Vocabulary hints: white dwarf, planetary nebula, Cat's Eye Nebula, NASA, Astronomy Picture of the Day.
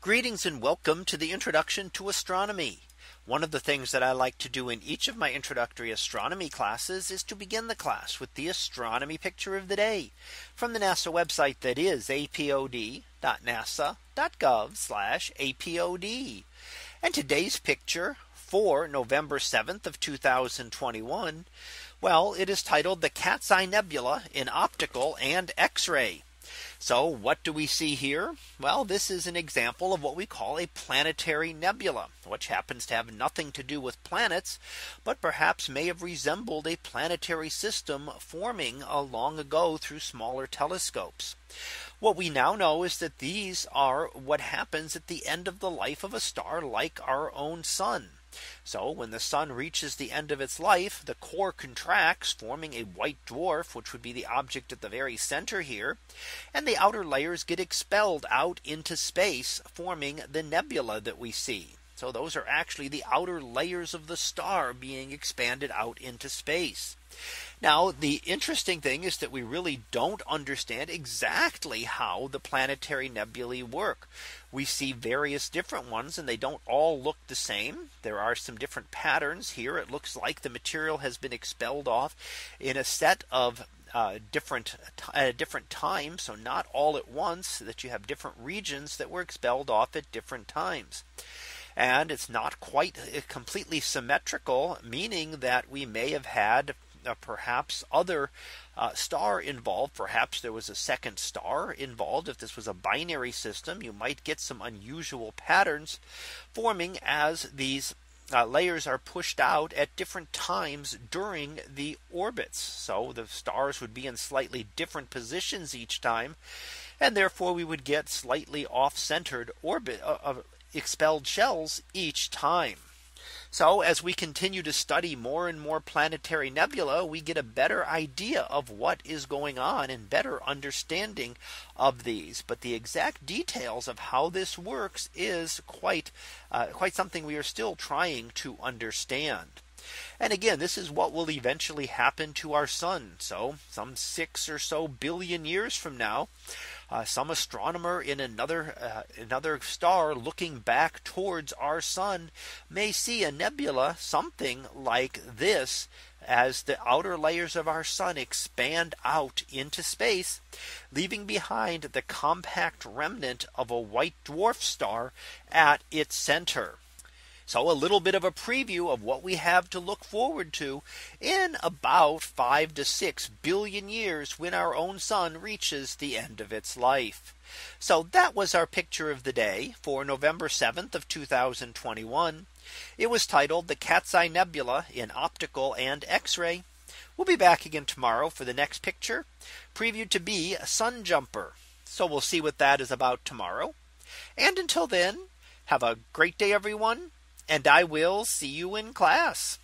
Greetings and welcome to the introduction to astronomy. One of the things that I like to do in each of my introductory astronomy classes is to begin the class with the astronomy picture of the day from the NASA website, that is apod.nasa.gov/apod. And today's picture for November 7th of 2021. Well, it is titled the Cat's Eye Nebula in Optical and X-ray. So what do we see here? Well, this is an example of what we call a planetary nebula, which happens to have nothing to do with planets, but perhaps may have resembled a planetary system forming long ago through smaller telescopes. What we now know is that these are what happens at the end of the life of a star like our own sun. So when the sun reaches the end of its life, the core contracts, forming a white dwarf, which would be the object at the very center here, and the outer layers get expelled out into space, forming the nebula that we see. So those are actually the outer layers of the star being expanded out into space. Now, the interesting thing is that we really don't understand exactly how the planetary nebulae work. We see various different ones and they don't all look the same. There are some different patterns here. It looks like the material has been expelled off in a set of different times, so not all at once, that you have different regions that were expelled off at different times. And it's not quite completely symmetrical, meaning that we may have had perhaps other star involved. Perhaps there was a second star involved. If this was a binary system, you might get some unusual patterns forming as these layers are pushed out at different times during the orbits. So the stars would be in slightly different positions each time, and therefore we would get slightly off-centered orbit of expelled shells each time. So as we continue to study more and more planetary nebula, we get a better idea of what is going on and better understanding of these. But the exact details of how this works is quite something we are still trying to understand. And again, this is what will eventually happen to our sun. So some 6 or so billion years from now, some astronomer in another star looking back towards our sun may see a nebula something like this, as the outer layers of our sun expand out into space, leaving behind the compact remnant of a white dwarf star at its center. So a little bit of a preview of what we have to look forward to in about 5 to 6 billion years, when our own sun reaches the end of its life. So that was our picture of the day for November 7th of 2021. It was titled the Cat's Eye Nebula in Optical and X-ray. We'll be back again tomorrow for the next picture, previewed to be a sun jumper. So we'll see what that is about tomorrow. And until then, have a great day, everyone. And I will see you in class.